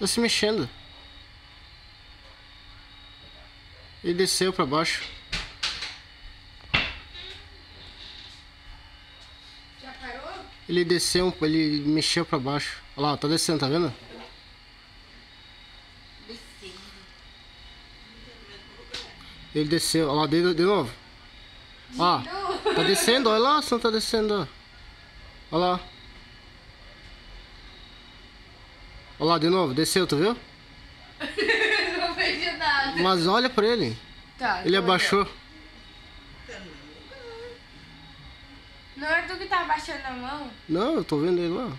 Tô se mexendo. Ele desceu pra baixo. Já parou? Ele desceu, ele mexeu pra baixo. Olha lá, tá descendo, tá vendo? Ele desceu, olha lá, de novo. Ó, tá descendo, olha lá, só tá descendo, ó. Olha lá. Olha lá, de novo, desceu, tu viu? Não perdi nada. Mas olha pra ele. Tá, ele abaixou. Não era tu que tá abaixando a mão? Não, eu tô vendo ele lá.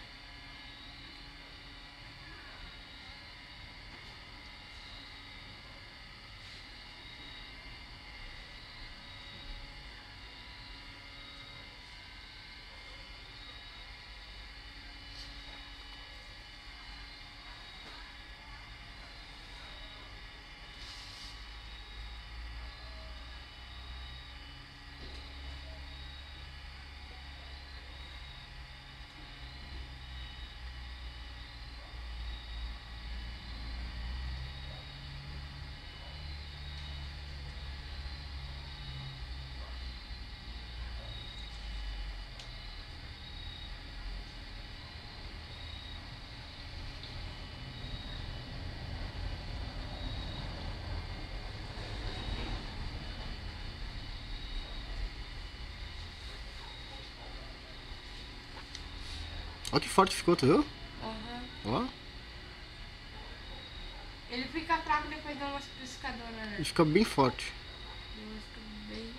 Olha que forte ficou, tu viu? Aham. Ó. Ele fica fraco depois de uma piscadora, né? Ele fica bem forte. Ele fica bem...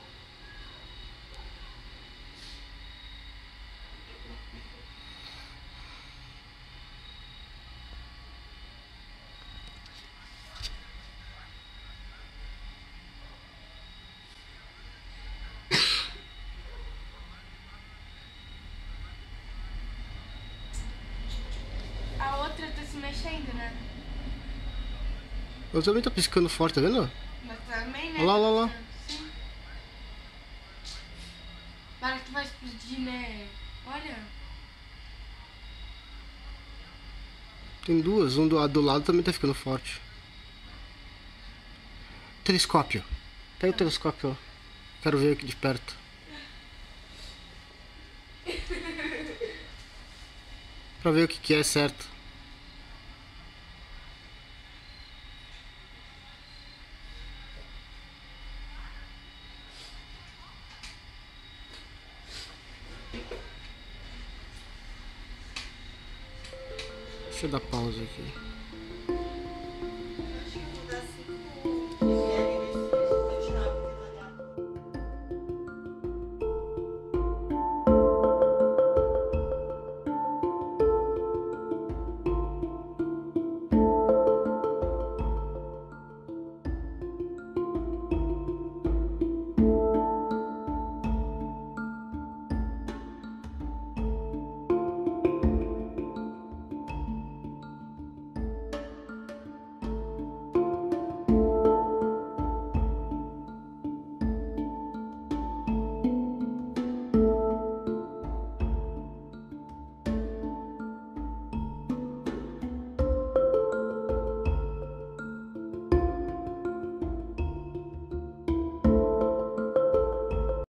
se mexendo, né? Eu também tô piscando forte, tá vendo? Mas também, né? Olha lá, olha lá. Sim. Parece que vai explodir, né? Olha. Tem duas, a do lado também tá ficando forte. Telescópio. Pega o telescópio, ó. Quero ver aqui de perto. Pra ver o que que é certo. Deixa eu dar pausa aqui.